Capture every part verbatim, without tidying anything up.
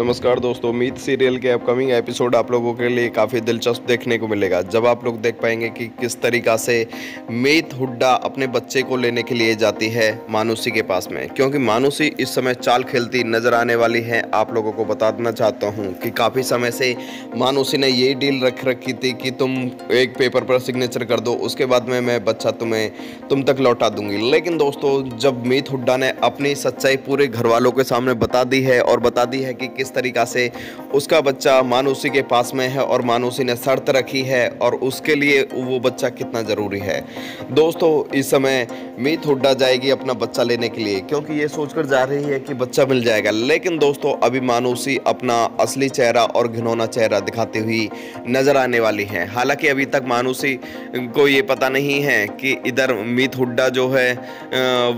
नमस्कार दोस्तों, मीत सीरियल के अपकमिंग एपिसोड आप लोगों के लिए काफ़ी दिलचस्प देखने को मिलेगा, जब आप लोग देख पाएंगे कि किस तरीका से मीत हुड्डा अपने बच्चे को लेने के लिए जाती है मानुषी के पास में, क्योंकि मानुषी इस समय चाल खेलती नज़र आने वाली है। आप लोगों को बताना चाहता हूं कि काफ़ी समय से मानुषी ने यही डील रख रखी थी कि तुम एक पेपर पर सिग्नेचर कर दो, उसके बाद में मैं बच्चा तुम्हें तुम तक लौटा दूंगी। लेकिन दोस्तों, जब मीत हुड्डा ने अपनी सच्चाई पूरे घर वालों के सामने बता दी है और बता दी है कि इस तरीका से उसका बच्चा मानुषी के पास में है और मानुषी ने शर्त रखी है और उसके लिए वो बच्चा कितना ज़रूरी है। दोस्तों, इस समय मीत हुड्डा जाएगी अपना बच्चा लेने के लिए, क्योंकि ये सोचकर जा रही है कि बच्चा मिल जाएगा। लेकिन दोस्तों, अभी मानुषी अपना असली चेहरा और घिनौना चेहरा दिखाती हुई नज़र आने वाली है। हालांकि अभी तक मानुषी को ये पता नहीं है कि इधर मीत हुड्डा जो है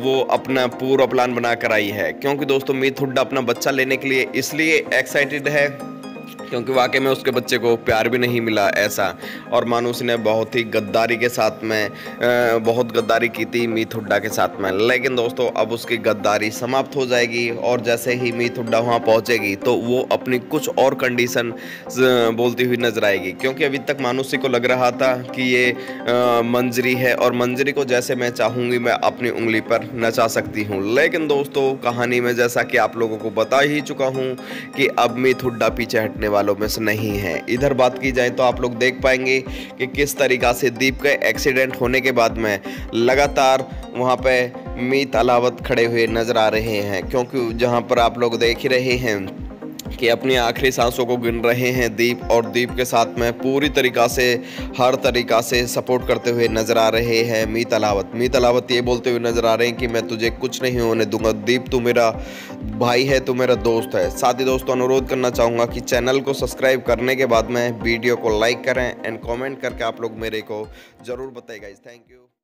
वो अपना पूरा प्लान बना कर आई है, क्योंकि दोस्तों मीत हुड्डा अपना बच्चा लेने के लिए इसलिए एक्साइटेड है क्योंकि वाकई में उसके बच्चे को प्यार भी नहीं मिला ऐसा। और मानुषी ने बहुत ही गद्दारी के साथ में बहुत गद्दारी की थी मीत हुड्डा के साथ में। लेकिन दोस्तों, अब उसकी गद्दारी समाप्त हो जाएगी और जैसे ही मीत हुड्डा वहाँ पहुँचेगी तो वो अपनी कुछ और कंडीशन बोलती हुई नजर आएगी, क्योंकि अभी तक मानुषी को लग रहा था कि ये मंजरी है और मंजरी को जैसे मैं चाहूँगी मैं अपनी उंगली पर नचा सकती हूँ। लेकिन दोस्तों, कहानी में जैसा कि आप लोगों को बता ही चुका हूँ कि अब मीत हुड्डा पीछे हटने वालों में से नहीं है। इधर बात की जाए तो आप लोग देख पाएंगे कि किस तरीका से दीप के एक्सीडेंट होने के बाद में लगातार वहाँ पे मीत अलावत खड़े हुए नजर आ रहे हैं, क्योंकि जहाँ पर आप लोग देख ही रहे हैं कि अपनी आखिरी सांसों को गिन रहे हैं दीप, और दीप के साथ में पूरी तरीक़ा से हर तरीक़ा से सपोर्ट करते हुए नज़र आ रहे हैं मीत अलावत। मीत अलावत ये बोलते हुए नज़र आ रहे हैं कि मैं तुझे कुछ नहीं होने दूंगा, दीप तू मेरा भाई है, तू मेरा दोस्त है। साथ ही दोस्तों, अनुरोध करना चाहूँगा कि चैनल को सब्सक्राइब करने के बाद में वीडियो को लाइक करें एंड कॉमेंट करके आप लोग मेरे को ज़रूर बताइएगा। Thank you.